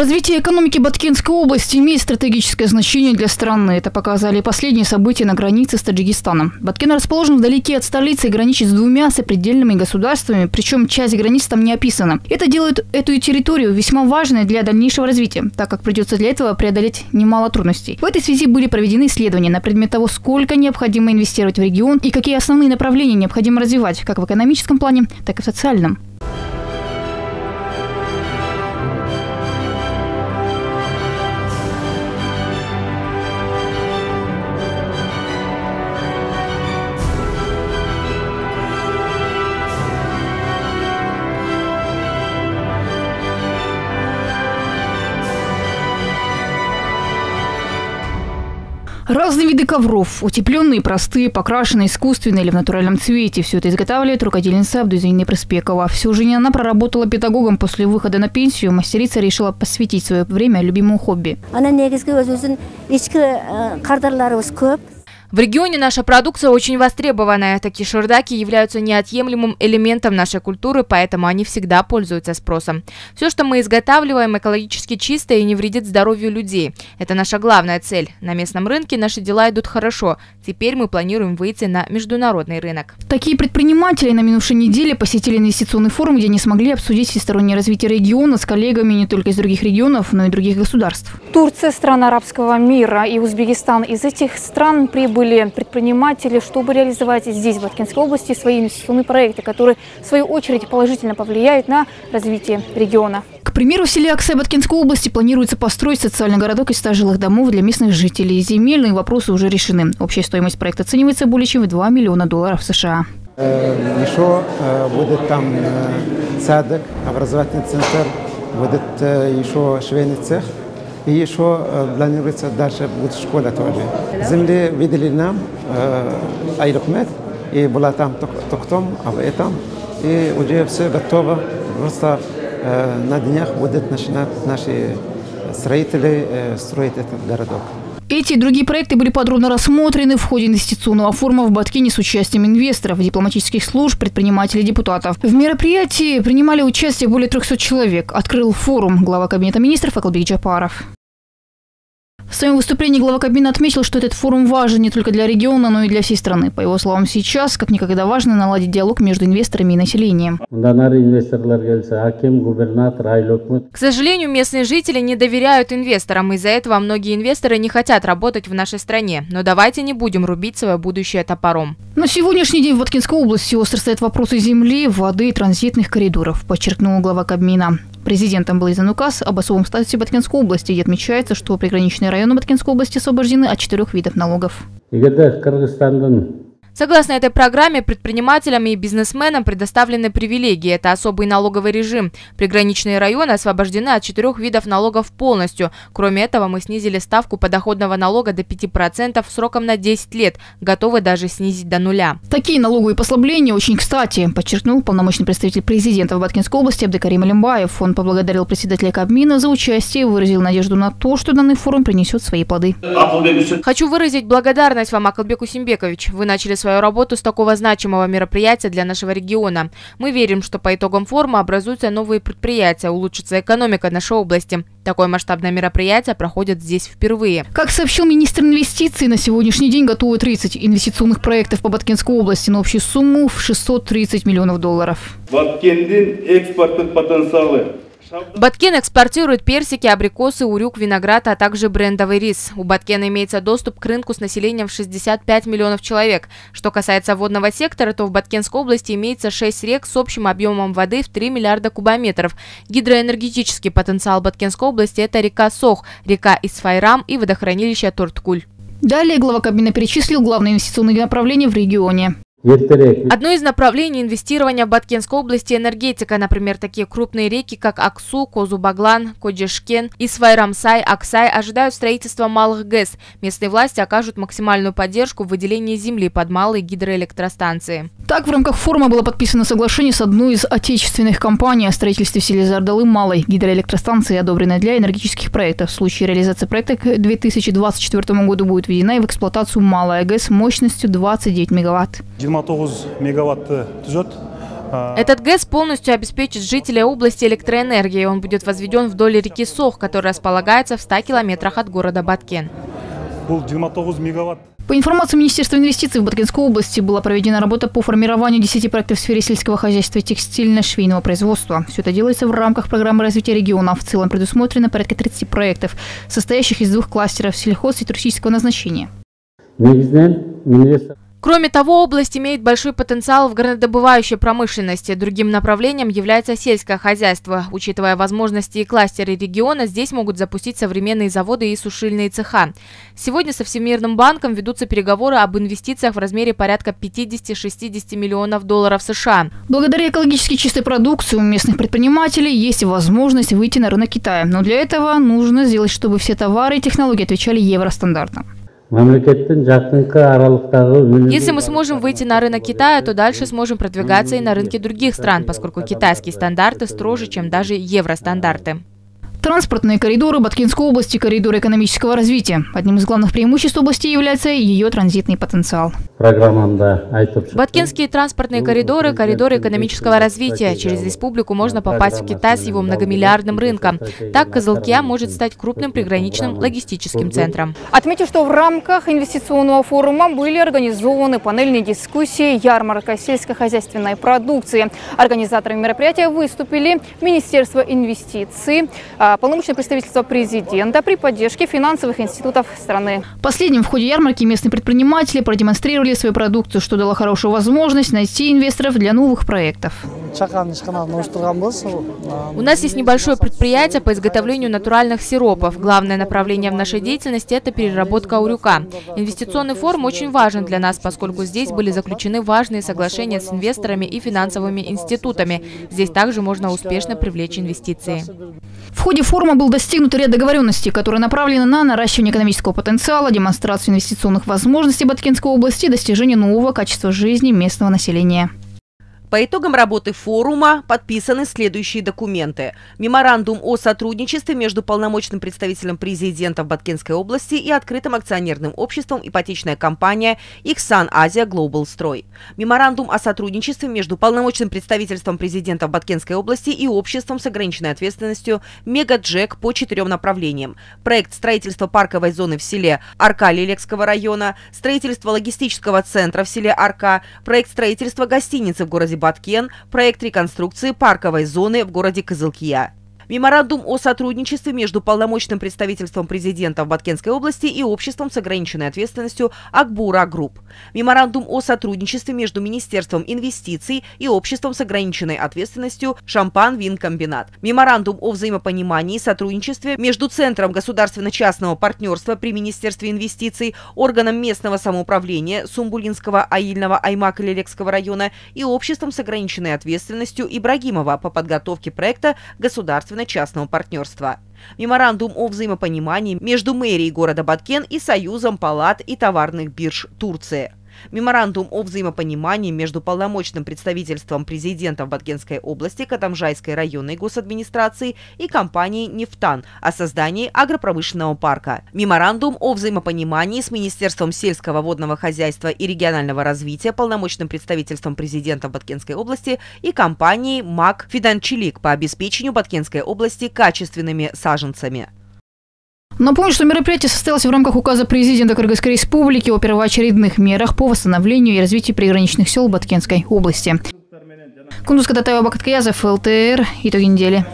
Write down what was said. Развитие экономики Баткенской области имеет стратегическое значение для страны. Это показали последние события на границе с Таджикистаном. Баткен расположен вдалеке от столицы и граничит с двумя сопредельными государствами, причем часть границ там не описана. Это делает эту территорию весьма важной для дальнейшего развития, так как придется для этого преодолеть немало трудностей. В этой связи были проведены исследования на предмет того, сколько необходимо инвестировать в регион и какие основные направления необходимо развивать, как в экономическом плане, так и в социальном. Разные виды ковров – утепленные, простые, покрашенные, искусственные или в натуральном цвете. Все это изготавливает рукодельница Абдузейна Прыспекова. Всю жизнь она проработала педагогом. После выхода на пенсию мастерица решила посвятить свое время любимому хобби. В регионе наша продукция очень востребованная. Такие шардаки являются неотъемлемым элементом нашей культуры, поэтому они всегда пользуются спросом. Все, что мы изготавливаем, экологически чисто и не вредит здоровью людей. Это наша главная цель. На местном рынке наши дела идут хорошо. Теперь мы планируем выйти на международный рынок. Такие предприниматели на минувшей неделе посетили инвестиционный форум, где не смогли обсудить всестороннее развитие региона с коллегами не только из других регионов, но и других государств. Турция – страна арабского мира, и Узбекистан. Из этих стран прибыли предприниматели, чтобы реализовать здесь, в Баткенской области, свои инвестиционные проекты, которые, в свою очередь, положительно повлияют на развитие региона. К примеру, в селе Аксай Баткенской области планируется построить социальный городок из 100 жилых домов для местных жителей. Земельные вопросы уже решены. Общая стоимость проекта оценивается более чем в $2 миллиона США. Еще будет там садик, образовательный центр, будет еще швейный цех. И еще планируется дальше будет школа тоже. Земли видели нам Айрухмет, и была там Токтом, а вы там. И уже все готово. Просто на днях будут начинать наши строители строить этот городок. Эти и другие проекты были подробно рассмотрены в ходе инвестиционного форума в Баткене с участием инвесторов, дипломатических служб, предпринимателей, депутатов. В мероприятии принимали участие более 300 человек. Открыл форум глава Кабинета министров Акылбек Джапаров. В своем выступлении глава Кабмина отметил, что этот форум важен не только для региона, но и для всей страны. По его словам, сейчас, как никогда важно, наладить диалог между инвесторами и населением. К сожалению, местные жители не доверяют инвесторам. Из-за этого многие инвесторы не хотят работать в нашей стране. Но давайте не будем рубить свое будущее топором. На сегодняшний день в Баткенской области остро стоят вопросы земли, воды и транзитных коридоров, подчеркнул глава Кабмина. Президентом был издан указ об особом статусе Баткенской области, где отмечается, что приграничные районы Баткенской области освобождены от 4 видов налогов. Согласно этой программе, предпринимателям и бизнесменам предоставлены привилегии. Это особый налоговый режим. Приграничные районы освобождены от 4 видов налогов полностью. Кроме этого, мы снизили ставку подоходного налога до 5% сроком на 10 лет. Готовы даже снизить до 0. Такие налоговые послабления очень кстати, подчеркнул полномочный представитель президента в Баткенской области Абдыкарим Алимбаев. Он поблагодарил председателя Кабмина за участие и выразил надежду на то, что данный форум принесет свои плоды. Хочу выразить благодарность вам, Акылбек Усенбекович. Вы начали свою работу с такого значимого мероприятия для нашего региона. Мы верим, что по итогам форума образуются новые предприятия, улучшится экономика нашей области. Такое масштабное мероприятие проходит здесь впервые. Как сообщил министр инвестиций, на сегодняшний день готовы 30 инвестиционных проектов по Баткенской области на общую сумму в $630 миллионов. Баткен экспортирует персики, абрикосы, урюк, виноград, а также брендовый рис. У Баткена имеется доступ к рынку с населением в 65 миллионов человек. Что касается водного сектора, то в Баткенской области имеется 6 рек с общим объемом воды в 3 миллиарда кубометров. Гидроэнергетический потенциал Баткенской области – это река Сох, река Исфайрам и водохранилище Торткуль. Далее глава Кабмина перечислил главные инвестиционные направления в регионе. Одно из направлений инвестирования в Баткенской области – энергетика. Например, такие крупные реки, как Аксу, Козубаглан, Кодешкен, Исфайрамсай, Аксай ожидают строительства малых ГЭС. Местные власти окажут максимальную поддержку в выделении земли под малые гидроэлектростанции. Так, в рамках форума было подписано соглашение с одной из отечественных компаний о строительстве в селе Зардалы малой гидроэлектростанции, одобренной для энергетических проектов. В случае реализации проекта к 2024 году будет введена в эксплуатацию малая ГЭС мощностью 29 мегаватт. 29 мегаватты түзет. Этот ГЭС полностью обеспечит жителей области электроэнергией. Он будет возведен вдоль реки Сох, которая располагается в 100 километрах от города Баткен. По информации Министерства инвестиций в Баткенской области была проведена работа по формированию 10 проектов в сфере сельского хозяйства и текстильно-швейного производства. Все это делается в рамках программы развития региона. В целом предусмотрено порядка 30 проектов, состоящих из 2 кластеров сельхоз и туристического назначения. Кроме того, область имеет большой потенциал в горнодобывающей промышленности. Другим направлением является сельское хозяйство. Учитывая возможности и кластеры региона, здесь могут запустить современные заводы и сушильные цеха. Сегодня со Всемирным банком ведутся переговоры об инвестициях в размере порядка 50-60 миллионов долларов США. Благодаря экологически чистой продукции у местных предпринимателей есть возможность выйти на рынок Китая. Но для этого нужно сделать, чтобы все товары и технологии отвечали евростандартам. Если мы сможем выйти на рынок Китая, то дальше сможем продвигаться и на рынке других стран, поскольку китайские стандарты строже, чем даже евростандарты. Транспортные коридоры Баткенской области – коридоры экономического развития. Одним из главных преимуществ области является ее транзитный потенциал. Баткенские транспортные коридоры – коридоры экономического развития. Через республику можно попасть в Китай с его многомиллиардным рынком. Так Кызылкия может стать крупным приграничным логистическим центром. Отмечу, что в рамках инвестиционного форума были организованы панельные дискуссии, ярмарка сельскохозяйственной продукции. Организаторами мероприятия выступили Министерство инвестиций, полномочное представительство президента при поддержке финансовых институтов страны. Последним в ходе ярмарки местные предприниматели продемонстрировали свою продукцию, что дало хорошую возможность найти инвесторов для новых проектов. У нас есть небольшое предприятие по изготовлению натуральных сиропов. Главное направление в нашей деятельности – это переработка урюка. Инвестиционный форум очень важен для нас, поскольку здесь были заключены важные соглашения с инвесторами и финансовыми институтами. Здесь также можно успешно привлечь инвестиции. В ходе форума был достигнут ряд договоренностей, которые направлены на наращивание экономического потенциала, демонстрацию инвестиционных возможностей Баткенской области и достижение нового качества жизни местного населения. По итогам работы форума подписаны следующие документы. Меморандум о сотрудничестве между полномочным представителем президента в Баткенской области и открытым акционерным обществом ипотечная компания «Ихсан Азия Глобал Строй». Меморандум о сотрудничестве между полномочным представительством президента в Баткенской области и обществом с ограниченной ответственностью «Мегаджек» по 4 направлениям. Проект строительства парковой зоны в селе Арка Лелекского района, строительство логистического центра в селе Арка, проект строительства гостиницы в городе Баткен, проект реконструкции парковой зоны в городе Кызылкия. Меморандум о сотрудничестве между полномочным представительством президента в Баткенской области и обществом с ограниченной ответственностью «Акбура Групп». Меморандум о сотрудничестве между Министерством инвестиций и обществом с ограниченной ответственностью «Шампан Винкомбинат». Меморандум о взаимопонимании и сотрудничестве между Центром государственно-частного партнерства при Министерстве инвестиций, органом местного самоуправления Сумбулинского, Аильного, Аймака Лелекского района и обществом с ограниченной ответственностью Ибрагимова по подготовке проекта государственного частного партнерства. Меморандум о взаимопонимании между мэрией города Баткен и Союзом палат и товарных бирж Турции. Меморандум о взаимопонимании между полномочным представительством президента в Баткенской области, Катамжайской районной госадминистрации и компанией «Нефтан» о создании агропромышленного парка. Меморандум о взаимопонимании с Министерством сельского, водного хозяйства и регионального развития, полномочным представительством президента в Баткенской области и компанией «МАК Фиданчелик» по обеспечению Баткенской области качественными саженцами. Напомню, что мероприятие состоялось в рамках указа президента Кыргызской республики о первоочередных мерах по восстановлению и развитию приграничных сел Баткенской области. Кундуз Кататаева, Бакыт Каязов, ЛТР. Итоги недели.